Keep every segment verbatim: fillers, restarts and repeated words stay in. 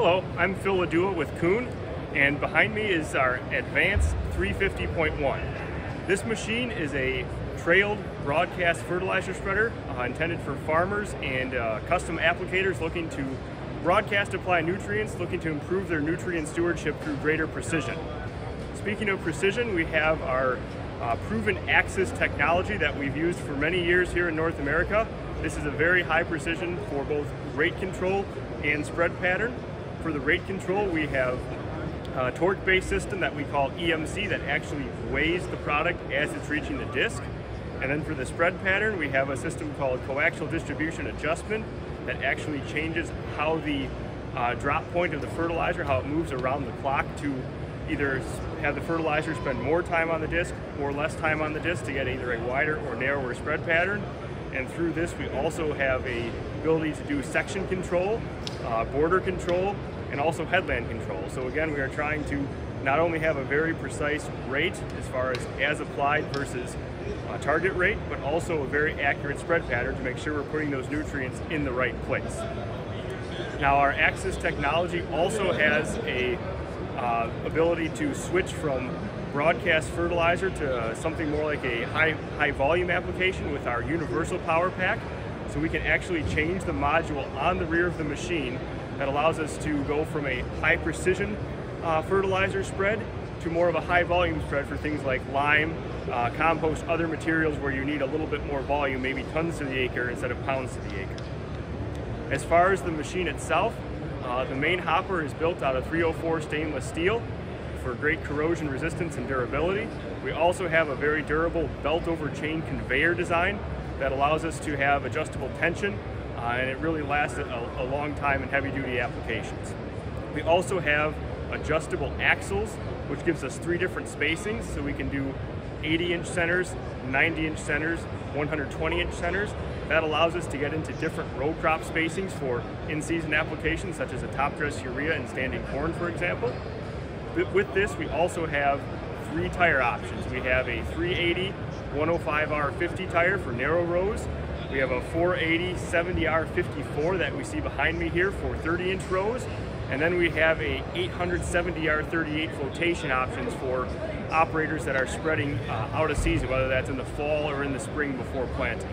Hello, I'm Phil LaDua with Kuhn, and behind me is our Advance three fifty point one. This machine is a trailed broadcast fertilizer spreader uh, intended for farmers and uh, custom applicators looking to broadcast apply nutrients, looking to improve their nutrient stewardship through greater precision. Speaking of precision, we have our uh, proven Axis technology that we've used for many years here in North America. This is a very high precision for both rate control and spread pattern. For the rate control, we have a torque-based system that we call E M C that actually weighs the product as it's reaching the disc. And then for the spread pattern, we have a system called coaxial distribution adjustment that actually changes how the uh, drop point of the fertilizer, how it moves around the clock to either have the fertilizer spend more time on the disc or less time on the disc to get either a wider or narrower spread pattern. And through this, we also have a ability to do section control, uh, border control, and also headland control. So again, we are trying to not only have a very precise rate as far as as applied versus uh, target rate, but also a very accurate spread pattern to make sure we're putting those nutrients in the right place. Now, our Axis technology also has a uh, ability to switch from broadcast fertilizer to uh, something more like a high, high volume application with our Universal Power Pack. So we can actually change the module on the rear of the machine that allows us to go from a high precision uh, fertilizer spread to more of a high volume spread for things like lime, uh, compost, other materials where you need a little bit more volume, maybe tons to the acre instead of pounds to the acre. As far as the machine itself, uh, the main hopper is built out of three oh four stainless steel for great corrosion resistance and durability. We also have a very durable belt over chain conveyor design that allows us to have adjustable tension, uh, and it really lasts a, a long time in heavy duty applications. We also have adjustable axles, which gives us three different spacings, so we can do eighty inch centers, ninety inch centers, one hundred twenty inch centers. That allows us to get into different row crop spacings for in-season applications such as a top dress urea and standing corn, for example. With this, we also have three tire options. We have a three eighty one oh five R fifty tire for narrow rows. We have a four eighty seventy R fifty-four that we see behind me here for thirty inch rows. And then we have a eight hundred seventy R thirty-eight flotation options for operators that are spreading uh, out of season, whether that's in the fall or in the spring before planting.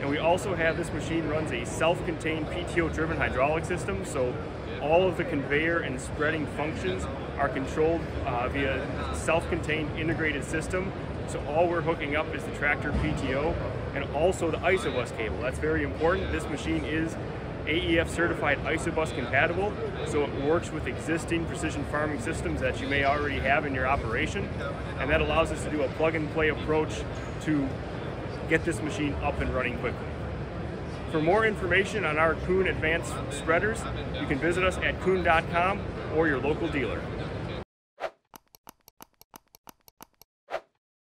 And we also have, this machine runs a self-contained P T O driven hydraulic system, so all of the conveyor and spreading functions are controlled uh, via self-contained integrated system. So all we're hooking up is the tractor P T O and also the ISOBUS cable. That's very important. This machine is A E F certified ISOBUS compatible, so it works with existing precision farming systems that you may already have in your operation. And that allows us to do a plug and play approach to get this machine up and running quickly. For more information on our Kuhn Advanced spreaders, you can visit us at kuhn dot com or your local dealer.